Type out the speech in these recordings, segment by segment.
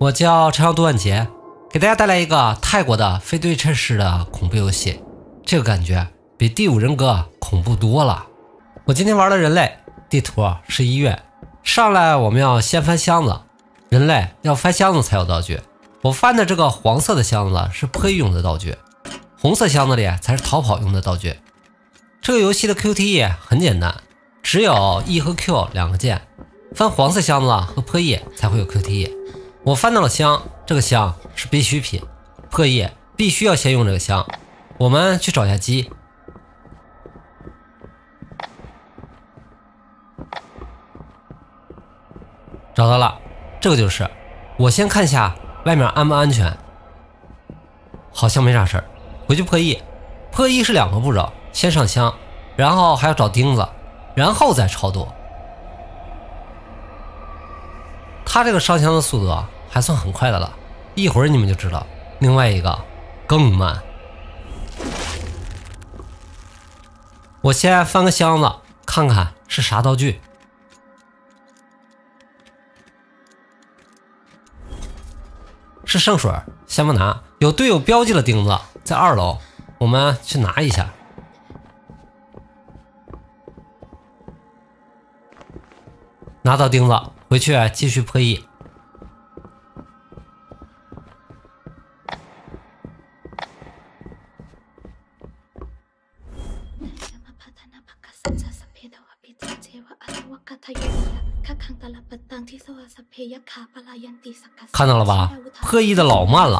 我叫长阳读万劫，给大家带来一个泰国的非对称式的恐怖游戏，这个感觉比第五人格恐怖多了。我今天玩的人类地图是医院，上来我们要先翻箱子，人类要翻箱子才有道具。我翻的这个黄色的箱子是配用的道具，红色箱子里才是逃跑用的道具。这个游戏的 QTE 很简单，只有 E 和 Q 两个键，翻黄色箱子和破页才会有 QTE。 我翻到了箱，这个箱是必需品，破页必须要先用这个箱。我们去找一下鸡。找到了，这个就是。我先看一下外面安不安全，好像没啥事儿。回去破译，破译是两个步骤，先上箱，然后还要找钉子，然后再超度。他这个上箱的速度还算很快的了，一会儿你们就知道。另外一个更慢。我先翻个箱子，看看是啥道具。是圣水，先不拿。有队友标记了钉子，在二楼，我们去拿一下。拿到钉子，回去继续破译。看到了吧，破译的老慢了。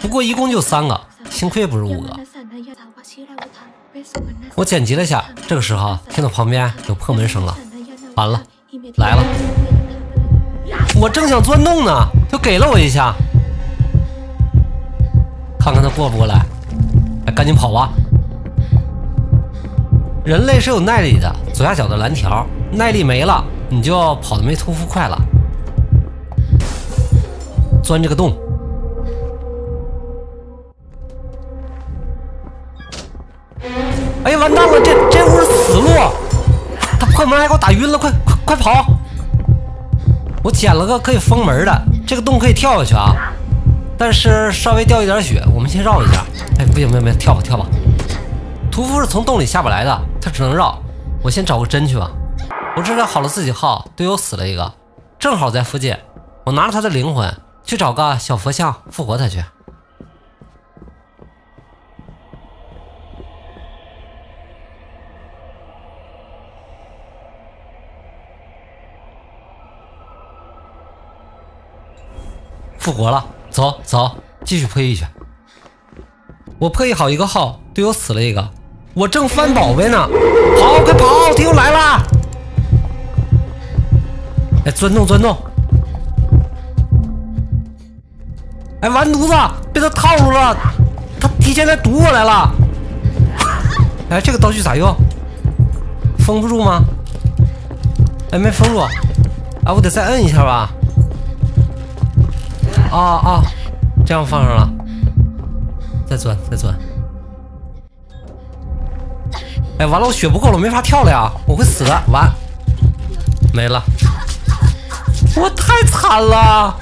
不过一共就三个，幸亏不是五个。我剪辑了一下，这个时候听到旁边有破门声了，完了，来了！我正想钻洞呢，就给了我一下，看看他过不过来。哎，赶紧跑吧！人类是有耐力的，左下角的蓝条，耐力没了，你就跑得没屠夫快了。 钻这个洞，哎呀，完蛋了！这屋是死路，他破门还给我打晕了，快跑！我捡了个可以封门的，这个洞可以跳下去啊，但是稍微掉一点血，我们先绕一下。哎，不行，不行，跳吧！屠夫是从洞里下不来的，他只能绕。我先找个针去吧。我这才好了自己号，队友死了一个，正好在附近，我拿了他的灵魂。 去找个小佛像复活他去。复活了，走走，继续破译去。我破译好一个号，队友死了一个，我正翻宝贝呢，跑，快跑，队友来了！哎，钻洞。 哎，完犊子，被他套住了！他提前来堵我来了。哎，这个道具咋用？封不住吗？哎，没封住。哎，我得再摁一下吧。啊，这样放上了。再钻。哎，完了，我血不够了，没法跳了呀，我会死的。完，没了。我太惨了。